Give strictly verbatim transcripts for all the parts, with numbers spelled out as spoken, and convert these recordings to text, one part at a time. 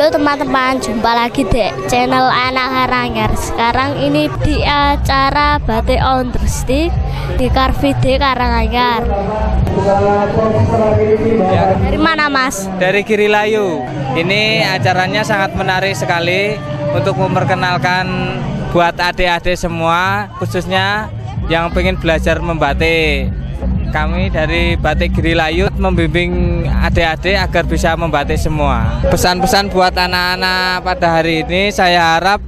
Halo teman-teman, jumpa lagi di channel Anak Karanganyar. Sekarang ini di acara Batik On The Street di Karvide Karanganyar. Ya. Dari mana Mas? Dari Girilayu. Ini acaranya sangat menarik sekali untuk memperkenalkan buat adik-adik semua, khususnya yang pengen belajar membatik. Kami dari Batik Girilayu membimbing adik-adik agar bisa membatik semua. Pesan-pesan buat anak-anak pada hari ini, saya harap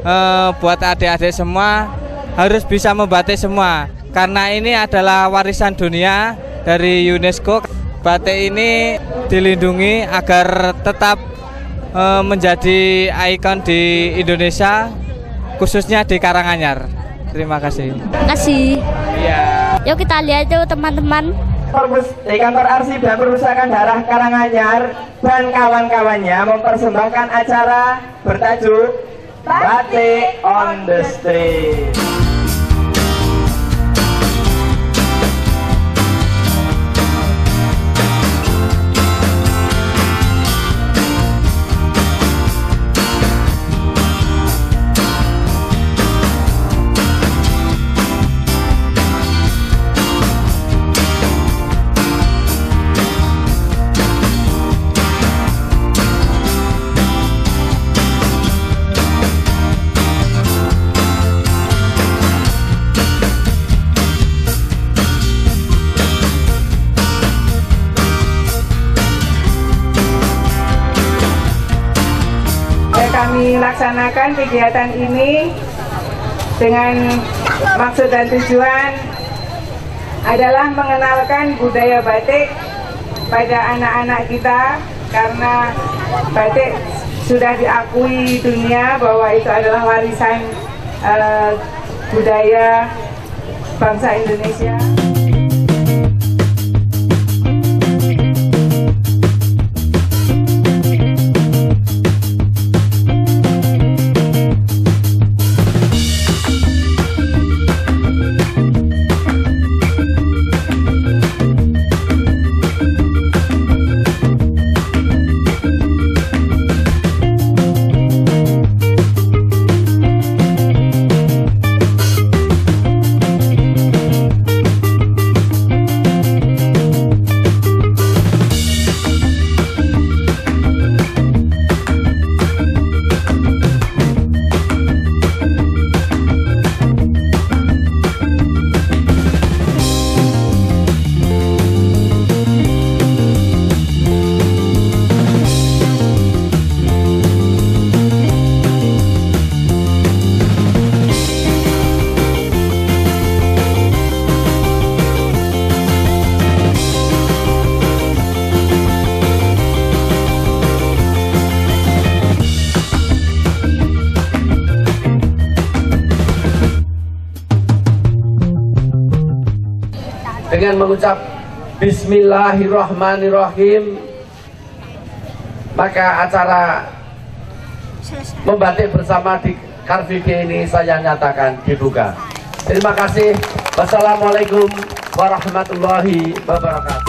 eh, buat adik-adik semua harus bisa membatik semua. Karena ini adalah warisan dunia dari UNESCO. Batik ini dilindungi agar tetap eh, menjadi ikon di Indonesia, khususnya di Karanganyar. Terima kasih. Terima kasih. Ya. Yuk kita lihat yuk teman-teman. Di kantor Arsip dan Perusakan Daerah Karanganyar dan kawan-kawannya mempersembahkan acara bertajuk Batik On The Street. Kami laksanakan kegiatan ini dengan maksud dan tujuan adalah mengenalkan budaya batik pada anak-anak kita, karena batik sudah diakui dunia bahwa itu adalah warisan uh, budaya bangsa Indonesia. Dengan mengucap Bismillahirrahmanirrahim, maka acara membatik bersama di Karvide ini saya nyatakan dibuka. Terima kasih. Wassalamualaikum warahmatullahi wabarakatuh.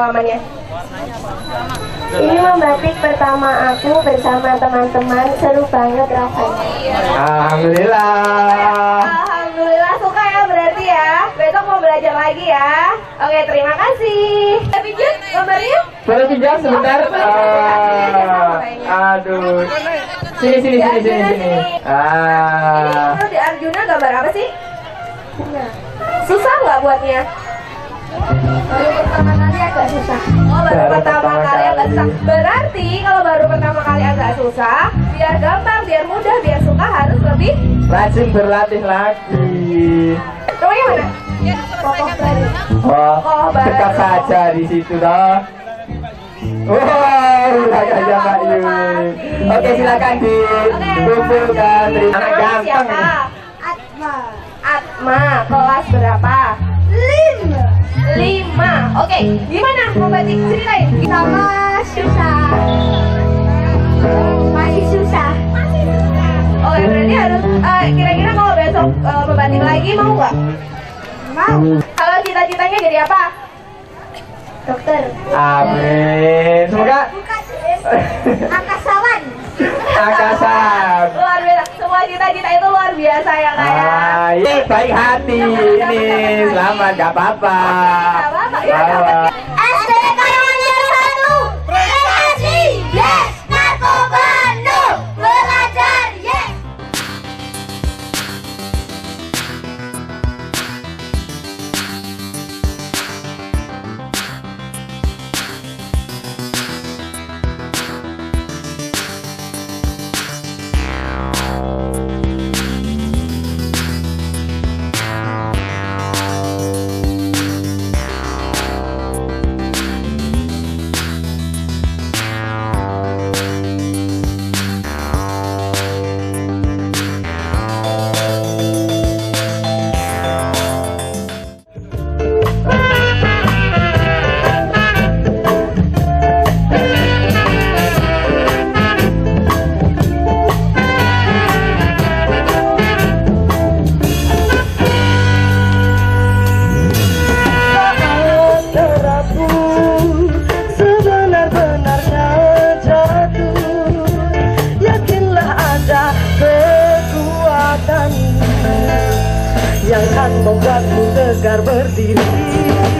pengalamannya? Ini membatik pertama aku bersama teman-teman, seru banget rasanya. Alhamdulillah. Alhamdulillah, suka ya berarti ya. Besok mau belajar lagi ya. Oke, terima kasih. Saya pinjam gambarnya? Boleh pinjam sebentar. Aduh. Sini sini sini sini sini. Ah. Ini di Arjuna gambar apa sih? Susah nggak buatnya? Baru pertama kali agak susah. Oh, baru pertama kali agak susah. Berarti kalau baru pertama kali agak susah, biar gampang, biar mudah, biar suka harus lebih rajin berlatih lagi. Rumahnya mana? Kokoh Baru. Oh, dekat saja di situ toh. Wow, dekat saja Pak Yu. Oke, silakan dikumpulkan. Anak gampang. Atma. Atma, kelas berapa? Lima. Lima. Oke, gimana membatik, ceritain? Sama susah. Masih susah. Masih susah. Oh, ya berarti harus. Uh, Kira-kira kalau besok uh, membatik lagi mau nggak? Mau. Kalau cita-citanya jadi apa? Dokter. Amin. Semoga. Angkasawan. Angkasawan. Luar biasa. Semua cita-cita itu luar biasa ya kak ya. Ini baik hati ini. Selamat, gak apa-apa. Gak apa-apa. Ya, S D P Karanganyar satu. Prestasi. Yes. Narkoba no. Belajar yes. Yang akan membuatmu tegar berdiri.